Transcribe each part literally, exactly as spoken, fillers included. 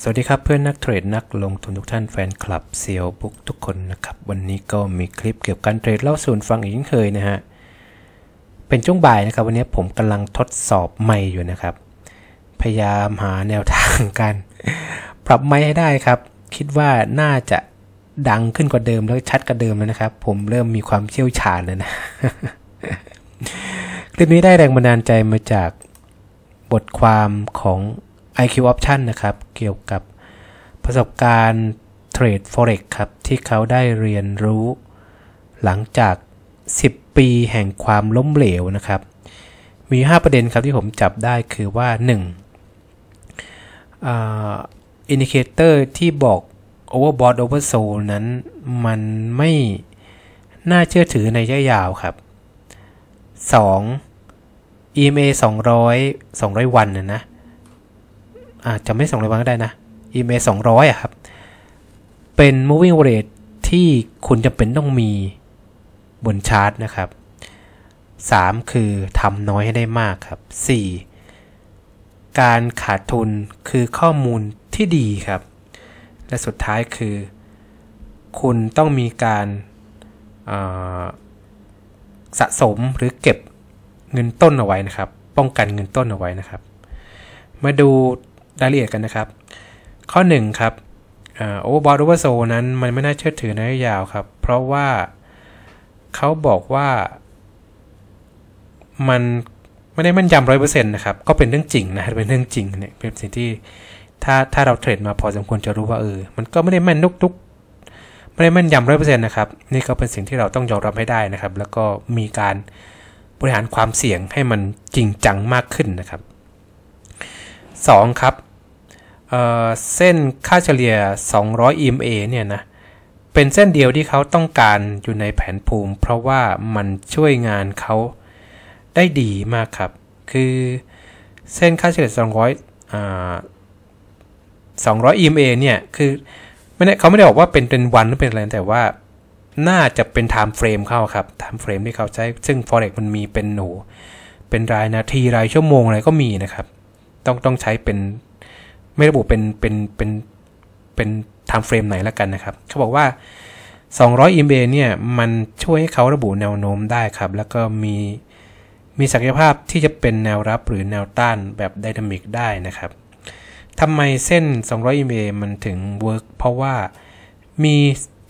สวัสดีครับเพื่อนนักเทรดนักลงทุนทุกท่านแฟนคลับเซียวบุ๊กทุกคนนะครับวันนี้ก็มีคลิปเกี่ยวกับการเทรดเล่าสู่ฟังอีกเช่นเคยนะฮะเป็นช่วงบ่ายนะครับวันนี้ผมกำลังทดสอบไมค์อยู่นะครับพยายามหาแนวทางการปรับไมค์ให้ได้ครับคิดว่าน่าจะดังขึ้นกว่าเดิมแล้วชัดกว่าเดิมแล้วนะครับผมเริ่มมีความเชี่ยวชาญแล้วนะ คลิปนี้ได้แรงบันดาลใจมาจากบทความของ ไอ คิว Option นะครับเกี่ยวกับประสบการณ์เทรด Forex ครับที่เขาได้เรียนรู้หลังจากสิบปีแห่งความล้มเหลวนะครับมีห้าประเด็นครับที่ผมจับได้คือว่าหนึ่งอ่าอินดิเคเตอร์ที่บอก overbought oversold นั้นมันไม่น่าเชื่อถือในระยะยาวครับสอง อี เอ็ม เอ สองร้อย สองร้อยวันนะนะอาจจะไม่สองร้อยวันก็ได้นะ อี เอ็ม เอ สองร้อยอ่ะครับเป็น moving rate ที่คุณจะเป็นต้องมีบนชาร์ตนะครับสามคือทำน้อยให้ได้มากครับสี่การขาดทุนคือข้อมูลที่ดีครับและสุดท้ายคือคุณต้องมีการสะสมหรือเก็บเงินต้นเอาไว้นะครับป้องกันเงินต้นเอาไว้นะครับมาดูรายละเอียดกันนะครับข้อหนึ่งครับโอเวอร์บอทโอเวอร์โซนั้นมันไม่น่าเชื่อถือในระยะยาวครับเพราะว่าเขาบอกว่ามันไม่ได้มั่นยำร้อยเปอร์เซ็นต์นะครับก็เป็นเรื่องจริงนะเป็นเรื่องจริงเนี่ยเป็นสิ่งที่ถ้าถ้าเราเทรดมาพอสมควรจะรู้ว่าเออมันก็ไม่ได้แม่นทุกๆไม่ได้แม่นยำร้อยเปอร์เซ็นต์นะครับนี่ก็เป็นสิ่งที่เราต้องยอมรับให้ได้นะครับแล้วก็มีการบริหารความเสี่ยงให้มันจริงจังมากขึ้นนะครับสองครับเอ่อเส้นค่าเฉลี่ยสองร้อย อี เอ็ม เอ เนี่ยนะเป็นเส้นเดียวที่เขาต้องการอยู่ในแผนภูมิเพราะว่ามันช่วยงานเขาได้ดีมากครับคือเส้นค่าเฉลี่ยสองร้อยอ่าสองร้อย อี เอ็ม เอ เนี่ยคือไม่ได้เขาไม่ได้บอกว่าเป็นเป็นวันหรือเป็นอะไรแต่ว่าน่าจะเป็น time frame เข้าครับ time frame ที่เขาใช้ซึ่ง Forex มันมีเป็นหนูเป็นรายนาทีรายชั่วโมงอะไรก็มีนะครับต้องต้องใช้เป็นไม่ระบุเป็นเป็นเป็นเป็น time frame ไหนละกันนะครับเขาบอกว่าสองร้อย อี เอ็ม เอ เนี่ยมันช่วยให้เขาระบุแนวโน้มได้ครับแล้วก็มีมีศักยภาพที่จะเป็นแนวรับหรือแนวต้านแบบไดนามิกได้นะครับทำไมเส้นสองร้อย อี เอ็ม เอ มันถึงเวิร์กเพราะว่ามี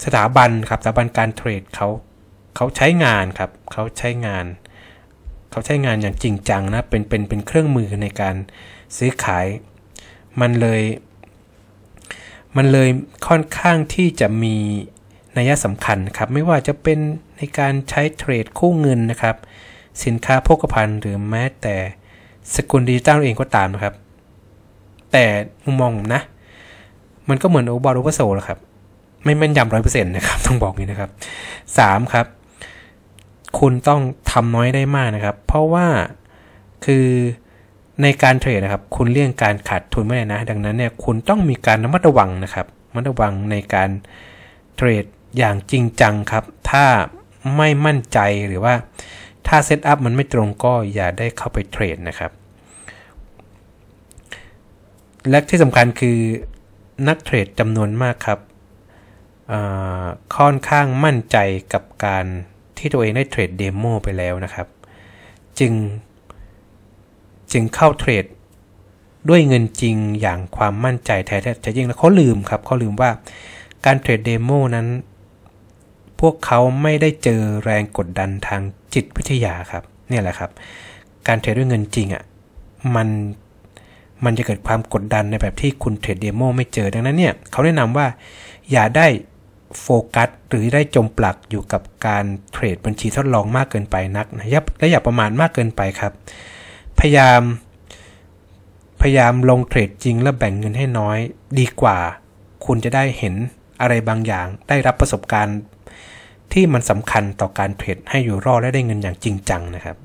สถาบันครับสถาบันการเทรดเขาเขาใช้งานครับเขาใช้งานเขาใช้งานอย่างจริงจังนะเป็นเป็นเป็นเครื่องมือในการซื้อขายมันเลยมันเลยค่อนข้างที่จะมีนัยสำคัญครับไม่ว่าจะเป็นในการใช้เทรดคู่เงินนะครับสินค้าโภคภัณฑ์หรือแม้แต่สกุลดิจิตอลเองก็ตามนะครับแต่มุมมองผมนะมันก็เหมือนโอเวอร์บอทโอเวอร์โซลครับไม่แม่นยำร้อยเปอร์เซ็นต์นะครับต้องบอกนี้นะครับสามครับคุณต้องทำน้อยได้มากนะครับเพราะว่าคือในการเทรดนะครับคุณเลี่ยงการขาดทุนไม่ได้นะดังนั้นเนี่ยคุณต้องมีการระมัดระวังนะครับระมัดระวังในการเทรดอย่างจริงจังครับถ้าไม่มั่นใจหรือว่าถ้าเซตอัพมันไม่ตรงก็อย่าได้เข้าไปเทรดนะครับและที่สำคัญคือนักเทรดจำนวนมากครับค่อนข้างมั่นใจกับการที่ตัวเองได้เทรดเดโมไปแล้วนะครับจึงจึงเข้าเทรดด้วยเงินจริงอย่างความมั่นใจแท้ๆจะยิ่งแล้วเขาลืมครับเขาลืมว่าการเทรดเดโมนั้นพวกเขาไม่ได้เจอแรงกดดันทางจิตวิทยาครับเนี่ยแหละครับการเทรดด้วยเงินจริงอ่ะมันมันจะเกิดความกดดันในแบบที่คุณเทรดเดโมไม่เจอดังนั้นเนี่ยเขาแนะนำว่าอย่าได้โฟกัสหรือได้จมปลักอยู่กับการเทรดบัญชีทดลองมากเกินไปนักนะและอย่าประมาทมากเกินไปครับพยายามพยายามลงเทรดจริงและแบ่งเงินให้น้อยดีกว่าคุณจะได้เห็นอะไรบางอย่างได้รับประสบการณ์ที่มันสำคัญต่อการเทรดให้อยู่รอดและได้เงินอย่างจริงจังนะครับ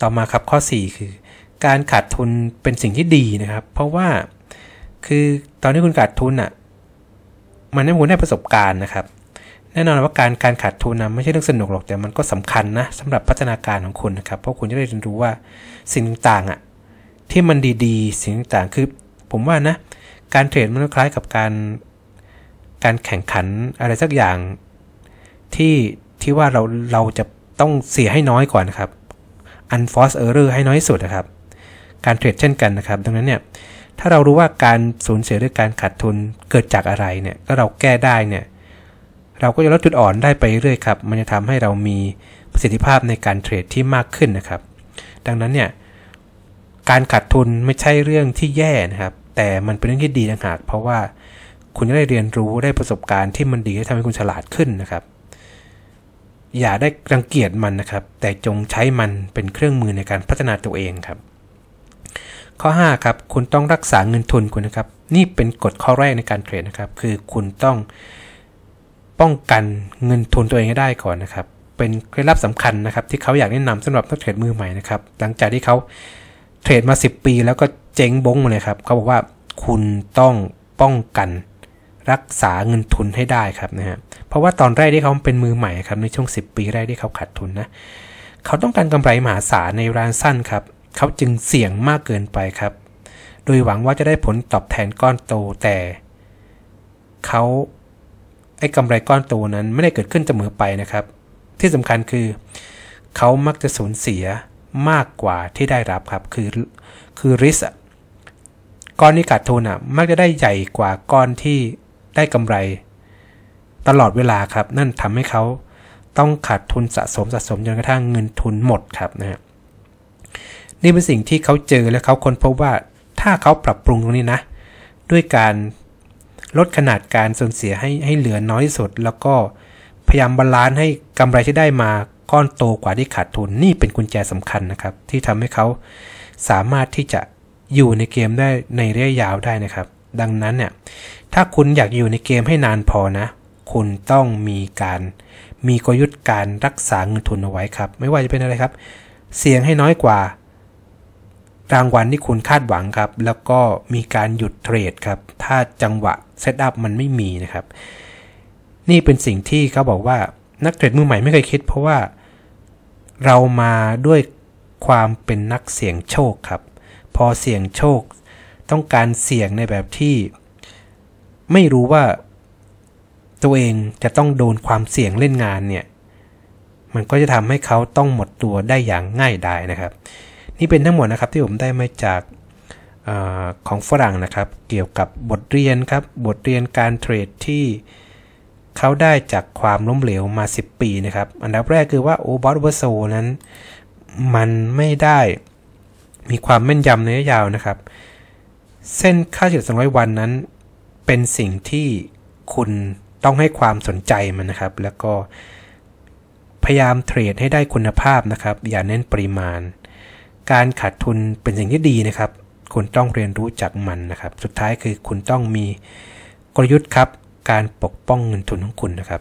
ต่อมาครับข้อสี่คือการขาดทุนเป็นสิ่งที่ดีนะครับเพราะว่าคือตอนที่คุณขาดทุนอ่ะมันให้คุณได้ประสบการณ์นะครับแน่นอนว่าการการขาดทุนนะไม่ใช่เรื่องสนุกหรอกแต่มันก็สำคัญนะสำหรับพัฒนาการของคุณนะครับเพราะคุณจะได้เรียนรู้ว่าสิ่งต่างๆอ่ะที่มันดีๆสิ่งต่างๆคือ ผมว่านะการเทรดมันคล้ายกับการการแข่งขันอะไรสักอย่างที่ที่ว่าเราเราจะต้องเสียให้น้อยก่อนนะครับ unforced error ให้น้อยสุดนะครับการเทรดเช่นกันนะครับดังนั้นเนี่ยถ้าเรารู้ว่าการสูญเสียหรือการขาดทุนเกิดจากอะไรเนี่ยแล้วเราแก้ได้เนี่ยเราก็จะลดจุดอ่อนได้ไปเรื่อยครับมันจะทำให้เรามีประสิทธิภาพในการเทรดที่มากขึ้นนะครับดังนั้นเนี่ยการขาดทุนไม่ใช่เรื่องที่แย่นะครับแต่มันเป็นเรื่องที่ดีต่างหากเพราะว่าคุณจะได้เรียนรู้ได้ประสบการณ์ที่มันดีและทำให้คุณฉลาดขึ้นนะครับอย่าได้รังเกียจมันนะครับแต่จงใช้มันเป็นเครื่องมือในการพัฒนาตัวเองครับข้อห้าครับคุณต้องรักษาเงินทุนคุณนะครับนี่เป็นกฎข้อแรกในการเทรดนะครับคือคุณต้องป้องกันเงินทุนตัวเองให้ได้ก่อนนะครับเป็นเคล็ดลับสำคัญนะครับที่เขาอยากแนะนำสำหรับนักเทรดมือใหม่นะครับหลังจากที่เขาเทรดมาสิบปีแล้วก็เจ๊งบ้งมาเลยครับเขาบอกว่าคุณต้องป้องกันรักษาเงินทุนให้ได้ครับนะฮะเพราะว่าตอนแรกที่เขาเป็นมือใหม่ครับในช่วงสิบปีแรกที่เขาขาดทุนนะเขาต้องการกำไรมหาศาลในระยะสั้นครับเขาจึงเสี่ยงมากเกินไปครับโดยหวังว่าจะได้ผลตอบแทนก้อนโตแต่เขาไอ้กำไรก้อนโตนั้นไม่ได้เกิดขึ้นเสมอไปนะครับที่สำคัญคือเขามักจะสูญเสียมากกว่าที่ได้รับครับคือคือริสก้อนที่ขาดทุนอ่ะมักจะได้ใหญ่กว่าก้อนที่ได้กำไรตลอดเวลาครับนั่นทำให้เขาต้องขาดทุนสะสมสะสมจนกระทั่งเงินทุนหมดครับนะฮะนี่เป็นสิ่งที่เขาเจอและเขาค้นพบว่าถ้าเขาปรับปรุงตรงนี้นะด้วยการลดขนาดการสูญเสียให้ให้เหลือน้อยที่สุดแล้วก็พยายามบาลานซ์ให้กำไรที่ได้มาก้อนโตกว่าที่ขาดทุนนี่เป็นกุญแจสำคัญนะครับที่ทำให้เขาสามารถที่จะอยู่ในเกมได้ในระยะยาวได้นะครับดังนั้นเนี่ยถ้าคุณอยากอยู่ในเกมให้นานพอนะคุณต้องมีการมีกลยุทธ์การรักษาเงินทุนเอาไว้ครับไม่ว่าจะเป็นอะไรครับเสี่ยงให้น้อยกว่ารางวัลที่คุณคาดหวังครับแล้วก็มีการหยุดเทรดครับถ้าจังหวะเซตอัพมันไม่มีนะครับนี่เป็นสิ่งที่เขาบอกว่านักเทรดมือใหม่ไม่เคยคิดเพราะว่าเรามาด้วยความเป็นนักเสี่ยงโชคครับพอเสี่ยงโชคต้องการเสี่ยงในแบบที่ไม่รู้ว่าตัวเองจะต้องโดนความเสี่ยงเล่นงานเนี่ยมันก็จะทำให้เขาต้องหมดตัวได้อย่างง่ายดายนะครับนี่เป็นทั้งหมดนะครับที่ผมได้มาจากอาของฝรั่งนะครับเกี่ยวกับบทเรียนครับบทเรียนการเทรดที่เขาได้จากความล้มเหลวมาสิบปีนะครับอันดับแรกคือว่าโอบอสเวอร์โซนั้นมันไม่ได้มีความแม่นยำในระยะยาวนะครับเส้นค่าเฉลี่ยสองร้อยวันนั้นเป็นสิ่งที่คุณต้องให้ความสนใจมันนะครับแล้วก็พยายามเทรดให้ได้คุณภาพนะครับอย่าเน้นปริมาณการขาดทุนเป็นสิ่งที่ดีนะครับคุณต้องเรียนรู้จากมันนะครับสุดท้ายคือคุณต้องมีกลยุทธ์ครับการปกป้องเงินทุนของคุณนะครับ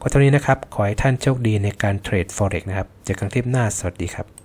ก็เท่านี้นะครับขอให้ท่านโชคดีในการเทรด Forex นะครับเจอกันคลิปหน้าสวัสดีครับ